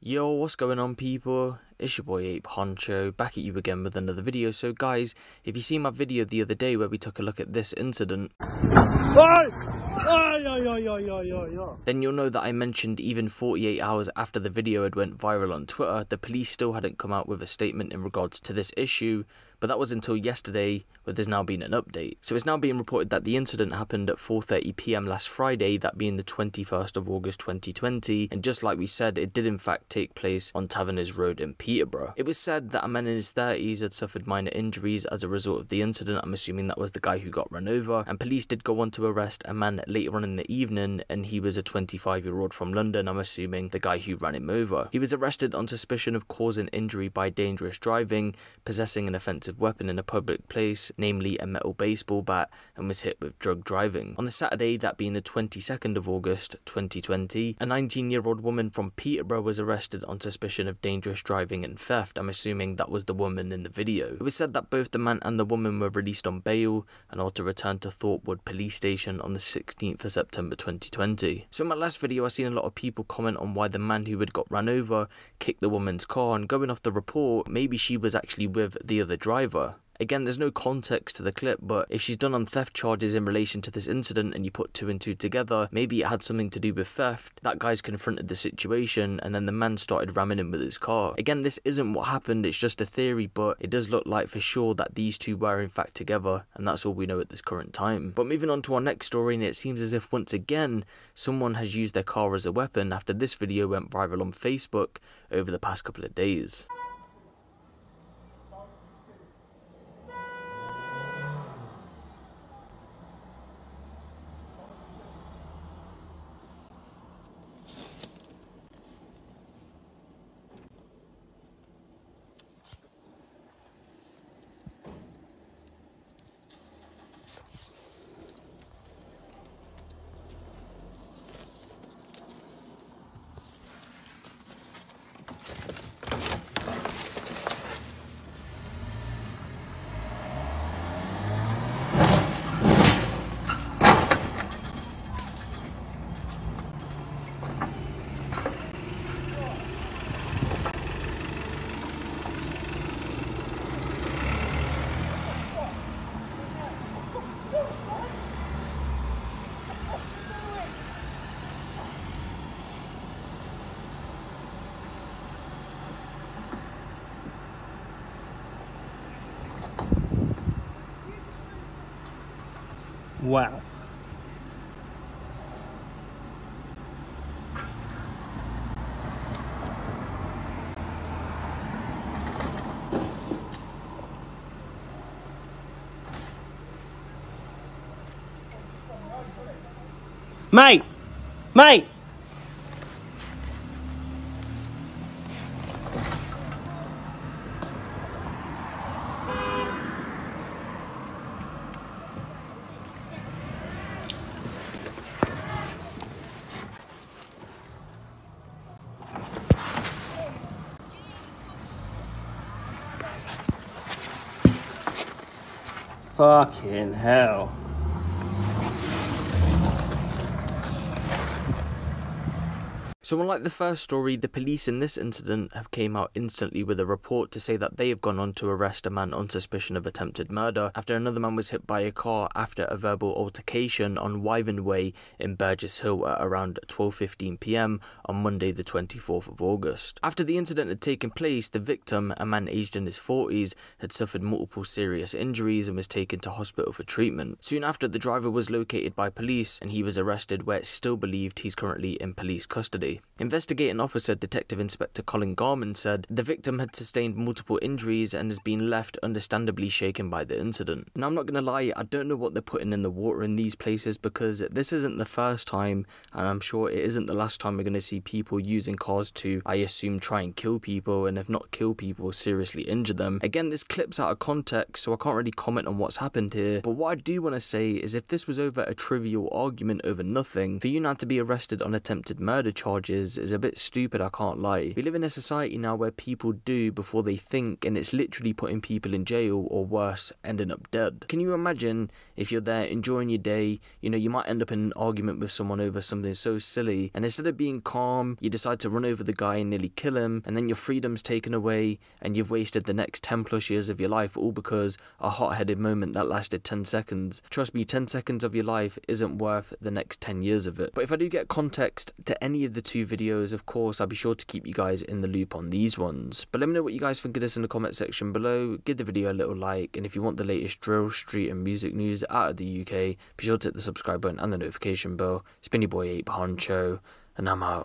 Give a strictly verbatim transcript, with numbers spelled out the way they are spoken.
Yo, what's going on people? It's your boy Ape Huncho, back at you again with another video. So guys, if you seen my video the other day where we took a look at this incident, then you'll know that I mentioned even forty-eight hours after the video had went viral on Twitter, the police still hadn't come out with a statement in regards to this issue, but that was until yesterday, where there's now been an update. So it's now being reported that the incident happened at four thirty p m last Friday, that being the twenty-first of August twenty twenty, and just like we said, it did in fact take place on Taverners Road in Peterborough. It was said that a man in his thirties had suffered minor injuries as a result of the incident. I'm assuming that was the guy who got run over, and police did go on to arrest a man later on in the evening, and he was a twenty-five year old from London, I'm assuming the guy who ran him over. He was arrested on suspicion of causing injury by dangerous driving, possessing an offensive weapon in a public place, namely a metal baseball bat, and was hit with drug driving. On the Saturday, that being the twenty-second of August twenty twenty, a nineteen year old woman from Peterborough was arrested on suspicion of dangerous driving and theft. I'm assuming that was the woman in the video. It was said that both the man and the woman were released on bail and are to return to Thorpewood Police Station on the sixteenth of September twenty twenty. So in my last video, I seen a lot of people comment on why the man who had got run over kicked the woman's car, and going off the report, maybe she was actually with the other driver. Again, there's no context to the clip, but if she's done on theft charges in relation to this incident and you put two and two together, maybe it had something to do with theft. That guy's confronted the situation and then the man started ramming him with his car. Again, this isn't what happened, it's just a theory, but it does look like for sure that these two were in fact together, and that's all we know at this current time. But moving on to our next story, and it seems as if once again someone has used their car as a weapon after this video went viral on Facebook over the past couple of days. Wow. Mate! Mate! Fucking hell. So unlike the first story, the police in this incident have came out instantly with a report to say that they have gone on to arrest a man on suspicion of attempted murder after another man was hit by a car after a verbal altercation on Wyvern Way in Burgess Hill at around twelve fifteen p m on Monday the twenty-fourth of August. After the incident had taken place, the victim, a man aged in his forties, had suffered multiple serious injuries and was taken to hospital for treatment. Soon after, the driver was located by police and he was arrested, where it's still believed he's currently in police custody. Investigating officer Detective Inspector Colin Garman said the victim had sustained multiple injuries and has been left understandably shaken by the incident. Now, I'm not going to lie, I don't know what they're putting in the water in these places, because this isn't the first time, and I'm sure it isn't the last time we're going to see people using cars to, I assume, try and kill people, and if not kill people, seriously injure them. Again, this clip's out of context, so I can't really comment on what's happened here, but what I do want to say is if this was over a trivial argument over nothing, for you not to be arrested on attempted murder charge managers is a bit stupid, I can't lie. We live in a society now where people do before they think, and it's literally putting people in jail or worse, ending up dead. Can you imagine if you're there enjoying your day, you know, you might end up in an argument with someone over something so silly, and instead of being calm, you decide to run over the guy and nearly kill him, and then your freedom's taken away, and you've wasted the next ten plus years of your life all because a hot-headed moment that lasted ten seconds. Trust me, ten seconds of your life isn't worth the next ten years of it. But if I do get context to any of the two videos, of course, I'll be sure to keep you guys in the loop on these ones. But let me know what you guys think of this in the comment section below. Give the video a little like, and if you want the latest drill, street and music news out of the U K, be sure to hit the subscribe button and the notification bell. It's been your boy Ape Huncho, and I'm out.